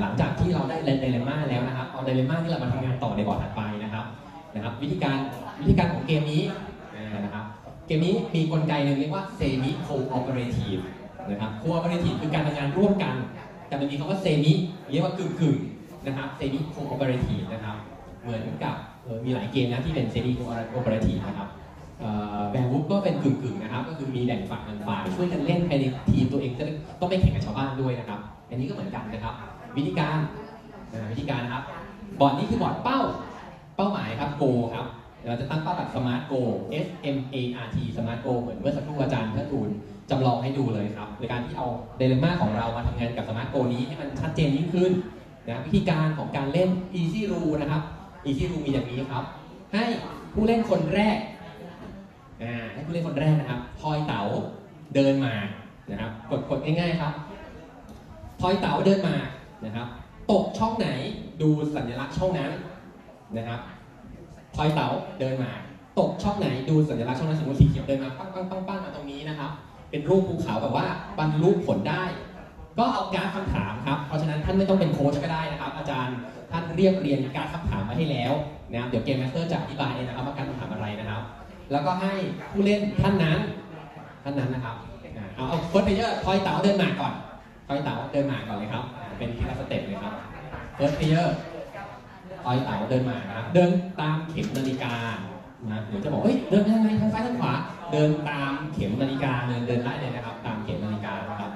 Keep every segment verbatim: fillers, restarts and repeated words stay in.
หลังจากที่เราได้ไดเลม่าแล้วนะครับเอาไดเลม่าที่เรามาทำงานต่อในบอร์ดถัดไปนะครับนะครับวิธีการวิธีการของเกมนี้นะครับเกมนี้มีกลไกหนึ่งเรียกว่า semi cooperative นะครับ cooperative คือการทำงานร่วมกันแต่มันมีคำว่า semi เรียกว่ากึ่งกึ่งนะครับ semi cooperative นะครับเหมือนกับมีหลายเกมนะที่เป็น semi cooperative นะครับแบงวุ๊บก็เป็นกึ่งกึ่งนะครับก็คือมีแบ่งฝักแบ่งฝ่ายช่วยกันเล่นภายในทีมตัวเองต้องไม่แข่งกับชาวบ้านด้วยนะครับอันนี้ก็เหมือนกันนะครับวิธีการวิธีการครับบอร์ดนี้คือบอร์ดเป้าเป้าหมายครับ Go ครับเราจะตั้งเป้าแบบ Smart Go S M A R T Smart Go เหมือนเมื่อสักครู่อาจารย์เพื่อนตูนจำลองให้ดูเลยครับในการที่เอาไดเลม่าของเรามาทำงานกับ Smart Go นี้ให้มันชัดเจนยิ่งขึ้นนะวิธีการของการเล่น Easy Rule นะครับ Easy Rule มีอย่างนี้ครับให้ผู้เล่นคนแรกให้ผู้เล่นคนแรกนะครับทอยเต๋าเดินมานะครับกดกดง่ายๆครับทอยเต๋าเดินมานะครับตกช่องไหนดูสัญลักษณ์ช่องนั้นนะครับทอยเต๋าเดินมาตกช่องไหนดูสัญลักษณ์ช่องนั้นสมมติสีเขียวเดินมาปั้งปั้งปั้งปั้งมาตรงนี้นะครับเป็นรูปภูเขาแบบว่าบรรลุผลได้ก็เอาการ์ดคำถามครับเพราะฉะนั้นท่านไม่ต้องเป็นโค้ชก็ได้นะครับอาจารย์ท่านเรียบเรียงการ์ดคำถามมาให้แล้วนะครับเดี๋ยวเกมมาสเตอร์จะอธิบายเองนะครับว่าการคำถามอะไรนะครับแล้วก็ให้ผู้เล่นท่านนั้นท่านนั้นนะครับเอาเอาเฟิร์สเพลเยอร์ทอยเต๋าเดินมาก่อนทอยเต๋าเดินมาก่อนเลยครับเป็นทีละสเต็ปเลยครับเฟิร์สเพลเยอร์ทอยเต๋าเดินมานะครับเดินตามเข็มนาฬิกานะเดี๋ยวจะบอกเฮ้ยเดินไปทางไหนทางซ้ายทางขวาเดินตามเข็มนาฬิกาเดินเดินไล่เลยนะครับตามเข็มนาฬิกานะครับ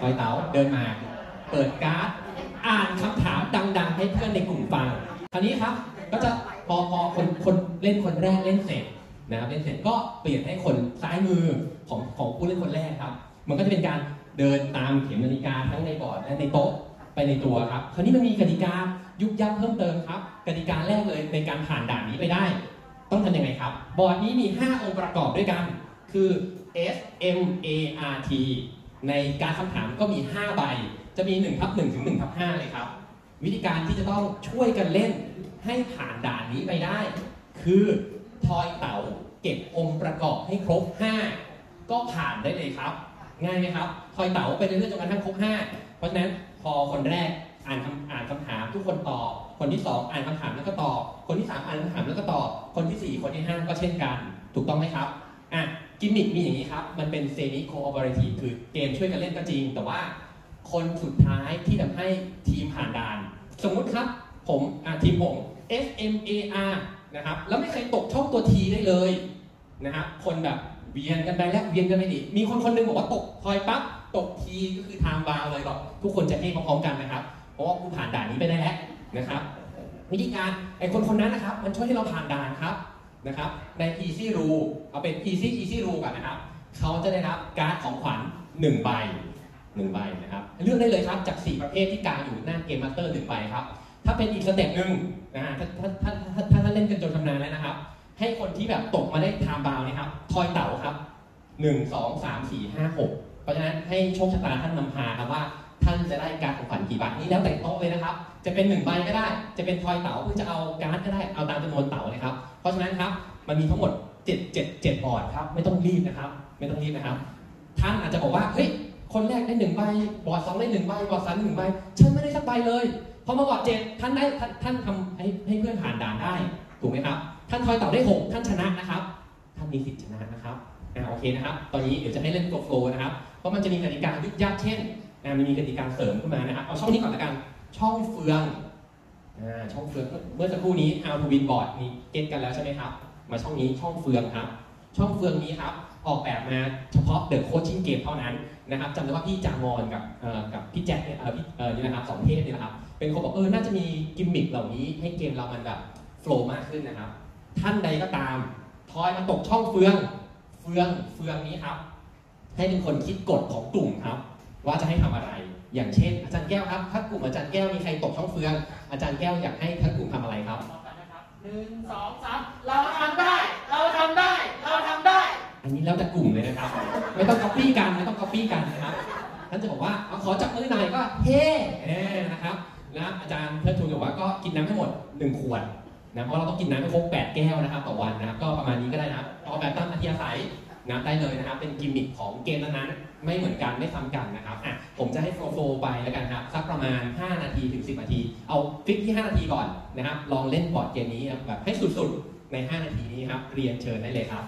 ทอยเต๋าเดินมาเปิดการ์ดอ่านคำถามดังๆให้เพื่อนในกลุ่มฟังคราวนี้ครับก็จะพอพอคนคนเล่นคนแรกเล่นเสร็จนะครับเล่นเสร็จก็เปลี่ยนให้คนซ้ายมือของของผู้เล่นคนแรกครับมันก็จะเป็นการเดินตามเข็มนาฬิกาทั้งในบอร์ดและในโต๊ะไปในตัวครับคราวนี้มันมีกติกายุบยับเพิ่มเติมครับกติกาแรกเลยในการผ่านด่านนี้ไปได้ต้องทำยังไงครับบอร์ดนี้มีห้าองค์ประกอบด้วยกันคือ S M A R T ในการคำถามก็มีห้าใบจะมี หนึ่งทับหนึ่ง ถึง หนึ่งทับห้า เลยครับวิธีการที่จะต้องช่วยกันเล่นให้ผ่านด่านนี้ไปได้คือทอยเต๋าเก็บองค์ประกอบให้ครบห้าก็ผ่านได้เลยครับง่ายไหมครับทอยเต๋าไปเรื่อยๆจนกระทั่งครบห้าเพราะฉะนั้นพอคนแรกอ่านคำอ่านคำถามทุกคนตอบคนที่สอง อ่านคำถามแล้วก็ตอบคนที่สามอ่านคำถามแล้วก็ตอบคนที่สี่คนที่ห้าก็เช่นกันถูกต้องไหมครับอ่ะกิมมิคมีอย่างนี้ครับมันเป็นเซมิโคออปเปอเรทีฟคือเกมช่วยกันเล่นก็จริงแต่ว่าคนสุดท้ายที่ทำให้ทีมผ่านด่านสมมุติครับผมทีมผม S M A R นะครับแล้วไม่เคยตกช่องตัว T ได้เลยนะครับคนแบบเวียนกันไปแล้วเวียนกันไปดิมีคนคนนึงบอกว่าตกทอยปั๊บตก T ก็คือ time bound เลยบอกทุกคนจะให้พร้อมๆกันนะครับเพราะว่าคุณผ่านด่านนี้ไปได้แล้วนะครับวิธีการไอ้คนคนนั้นนะครับมันช่วยให้เราผ่านด่านครับนะครับใน Easy Rule เอาเป็น Easy Easy Rule ก่อนนะครับเขาจะได้รับการ์ดของขวัญหนึ่งใบหนึ่งใบนะครับเลือกได้เลยครับจากสี่ประเภทที่กลางอยู่หน้าเกมมาสเตอร์หนึ่งใบครับถ้าเป็นอีกสเต็ปหนึ่งนะฮะถ้าถ้าถ้าถ้าถ้าท่านเล่นกันจนชำนาญแล้วนะครับให้คนที่แบบตกมาได้ไทม์บาวนะครับทอยเต๋าครับหนึ่งสองสามสี่ห้าหกเพราะฉะนั้นให้โชคชะตาท่านนำพาครับว่าท่านจะได้การของขวัญกี่ใบนี้แล้วแต่โต๊ะเลยนะครับจะเป็นหนึ่งใบก็ได้จะเป็นทอยเต๋าเพื่อจะเอาการ์ดก็ได้เอาตามจำนวนเต๋าเลยครับเพราะฉะนั้นครับมันมีทั้งหมดเจ็ดเจ็ดเจ็ดบอร์ดครับไม่ต้องรีบนะครับไม่ต้องรีบนะครับท่านอาจจะบอกว่าเฮ้ยคนแรกได้หนึ่งใบบอร์ดสองได้หนึ่งใบบอร์ดสามได้หนึ่งใบฉันไม่ได้สักใบเลยพอมาบอร์ดเจ็ดท่านได้ท่านทำให้ให้เพื่อนผ่านด่านได้ถูกไหมครับท่านทอยเต๋าได้หกท่านชนะนะครับท่านมีสิทธิ์ชนะนะครับอ่าโอเคนะครับตอนนี้เดี๋ยวจะให้เล่นตัวโฟล์นะครับเพราะมันจะมีกติกายุบยับเช่นอ่ามันมีกติกาเสริมขึ้นมานะครับเอาช่องนี้ก่อนละกันช่องเฟืองอ่าช่องเฟืองเมื่อสักครู่นี้เอาทูวินบอร์ดนี่เก็ตกันแล้วใช่ไหมครับมาช่องนี้ช่องเฟืองครับช่องเฟืองนี้ครับออกแบบมาเฉพาะ The Coaching Game เท่านั้นนะครับจำได้ว่าพี่จามอนกับกับพี่แจ็คเนี่ยนี่นะครับสองเทพนี่นะครับเป็นคนบอกเออน่าจะมีกิมมิคเหล่านี้ให้เกมเรามันแบบโฟล์มากขึ้นนะครับท่านใดก็ตามทอยมาตกช่องเฟืองเฟืองเฟืองนี้ครับให้เป็นคนคิดกฎของกลุ่มครับว่าจะให้ทำอะไรอย่างเช่นอาจารย์แก้วครับถ้ากลุ่มอาจารย์แก้วมีใครตกช่องเฟืองอาจารย์แก้วอยากให้ทั้งกลุ่มทำอะไรครับหนึ่งสองสามเราทำได้เราทำได้เราทำได้อันนี้แล้วแต่กลุ่มเลยนะครับไม่ต้อง copy กันไม่ต้อง copy กันนะครับท่านจะบอกว่าขอจับมือหน่อยก็เฮ้นะครับนะอาจารย์เทิดทูนบอกว่าก็กินน้ำให้หมดหนึ่งขวดนะเพราะเราต้องกินน้ำให้ครบแปดแก้วนะครับต่อวันนะครับก็ประมาณนี้ก็ได้นะครับเอาแบบตามอัธยาศัยน้ำได้เลยนะครับเป็นกิมมิคของเกมนั้นๆ ไม่เหมือนกันไม่ซ้ำกันนะครับอ่ะผมจะให้โฟล์ไปแล้วกันครับสักประมาณห้านาทีถึงสิบนาทีเอาฟิกที่ห้านาทีก่อนนะครับลองเล่นบอร์ดเกมนี้แบบให้สุดๆในห้านาทีนี้ครับเรียนเชิญได้เลยครับ